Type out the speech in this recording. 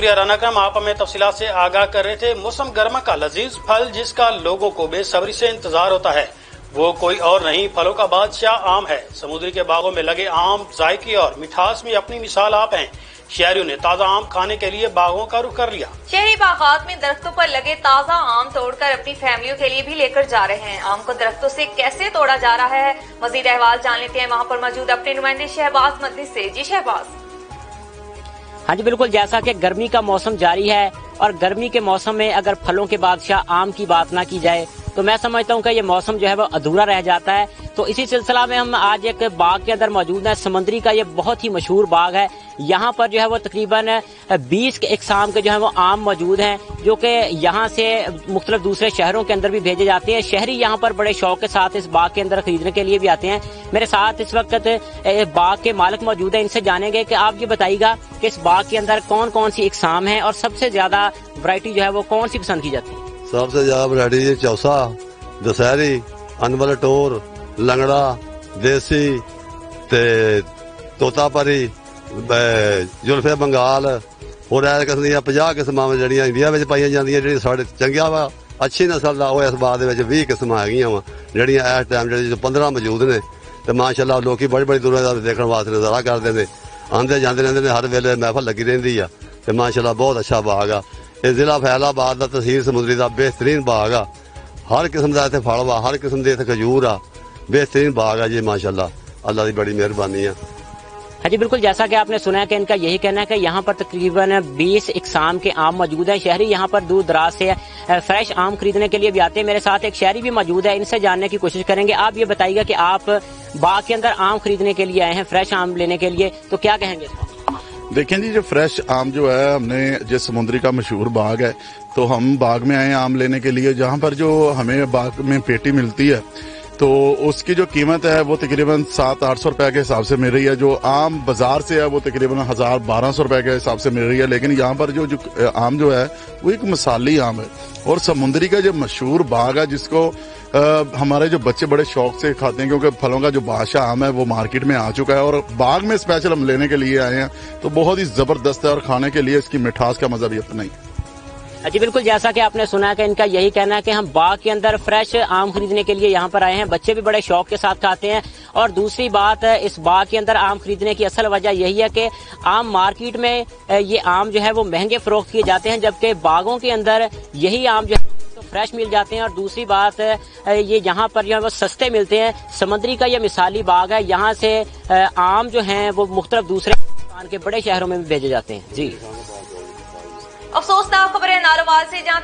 शुक्रिया राना क्रम, आप हमें तफसीलात से आगाह कर रहे थे। मौसम गर्मा का लजीज फल जिसका लोगों को बेसब्री से इंतजार होता है वो कोई और नहीं, फलों का बादशाह आम है। समुद्री के बागों में लगे आम जायके और मिठास में अपनी मिसाल आप हैं। शहरियों ने ताज़ा आम खाने के लिए बागों का रुख कर लिया। शहरी बागात में दरख्तों पर लगे ताज़ा आम तोड़कर अपनी फैमिलियों के लिए भी लेकर जा रहे हैं। आम को दरख्तों से कैसे तोड़ा जा रहा है, मजीद अहवाल जान लेते हैं वहाँ पर मौजूद अपने नुमाइंदे शहबाज मद्दी से। जी शहबाज। हाँ जी बिल्कुल, जैसा कि गर्मी का मौसम जारी है और गर्मी के मौसम में अगर फलों के बादशाह आम की बात ना की जाए तो मैं समझता हूँ कि ये मौसम जो है वो अधूरा रह जाता है। तो इसी सिलसिला में हम आज एक बाग के अंदर मौजूद हैं। समुंदरी का ये बहुत ही मशहूर बाग है। यहाँ पर जो है वो तकरीबन 20 इकसाम के जो है वो आम मौजूद हैं जो कि यहाँ से मुख्तलिफ दूसरे शहरों के अंदर भी भेजे जाते हैं। शहरी यहाँ पर बड़े शौक के साथ इस बाग के अंदर खरीदने के लिए भी आते हैं। मेरे साथ इस वक्त बाग के मालिक मौजूद हैं, इनसे जानेंगे कि आप ये बताइएगा कि इस बाग के अंदर कौन कौन सी इकसाम है और सबसे ज्यादा वैरायटी जो है वो कौन सी पसंद की जाती है। सबसे ज्यादा वैरायटी चौसा, दशहरी, अनवल टोर, लंगड़ा, देसी, तोतापरी, जुल्फे बंगाल और ऐसे किस्म 50 किस्मां जड़ियां इंडिया में पाई जांदियां। जी साढ़े चंगा वा अच्छी नस्ल का इस बाग 20 किस्मां है जड़ियां इस टाइम 15 मौजूद ने। तो माशाल्लाह लोग बड़ी बड़ी दूर देखने वास्ते नजारा करते हैं, आते जाते रहते हैं, हर वेले महफल लगी रही है। तो माशाल्लाह बहुत अच्छा बाग आ। यह जिला फैसलाबाद का तहसील समुंदरी का बेहतरीन बाग आ। हर किस्म का इतने फल वा, हर किस्म के इतने खजूर आ। बेहतरीन बाग है जी माशाल्लाह, अल्लाह की बड़ी मेहरबानी है। हाँ जी बिल्कुल, जैसा कि आपने सुना है कि इनका यही कहना है कि यहाँ पर तकरीबन 20 इकसाम के आम मौजूद हैं। शहरी यहाँ पर दूर दराज से फ्रेश आम खरीदने के लिए भी आते हैं। मेरे साथ एक शहरी भी मौजूद है, इनसे जानने की कोशिश करेंगे। आप ये बताइएगा कि आप बाग के अंदर आम खरीदने के लिए आए हैं, फ्रेश आम लेने के लिए, तो क्या कहेंगे? देखें जी, जो फ्रेश आम जो है, हमने जिस समुंदरी का मशहूर बाग है तो हम बाग में आए हैं आम लेने के लिए। जहाँ पर जो हमें बाग में पेटी मिलती है तो उसकी जो कीमत है वो तकरीबन 700-800 रुपए के हिसाब से मिल रही है। जो आम बाजार से है वो तकरीबन 1000-1200 रुपए के हिसाब से मिल रही है। लेकिन यहाँ पर जो आम जो है वो एक मसाली आम है। और समुंदरी का जो मशहूर बाग है जिसको हमारे जो बच्चे बड़े शौक से खाते हैं क्योंकि फलों का जो बादशाह आम है वो मार्केट में आ चुका है और बाग में स्पेशल हम लेने के लिए आए हैं। तो बहुत ही जबरदस्त है और खाने के लिए इसकी मिठास का मजा भी अपना ही। जी बिल्कुल, जैसा कि आपने सुना कि इनका यही कहना है कि हम बाग के अंदर फ्रेश आम खरीदने के लिए यहाँ पर आए हैं, बच्चे भी बड़े शौक के साथ खाते हैं। और दूसरी बात, इस बाग के अंदर आम खरीदने की असल वजह यही है कि आम मार्केट में ये आम जो है वो महंगे फरोख्त किए जाते हैं, जबकि बागों के अंदर यही आम जो है फ्रेश मिल जाते हैं। और दूसरी बात, ये यहाँ पर जो है वो सस्ते मिलते हैं। समुंदरी का यह मिसाली बाग है, यहाँ से आम जो है वो मुख्तलिफ दूसरे पाकिस्तान के बड़े शहरों में भी भेजे जाते हैं। जी अफसोसनाक खबर है नारोवाल से, जहाँ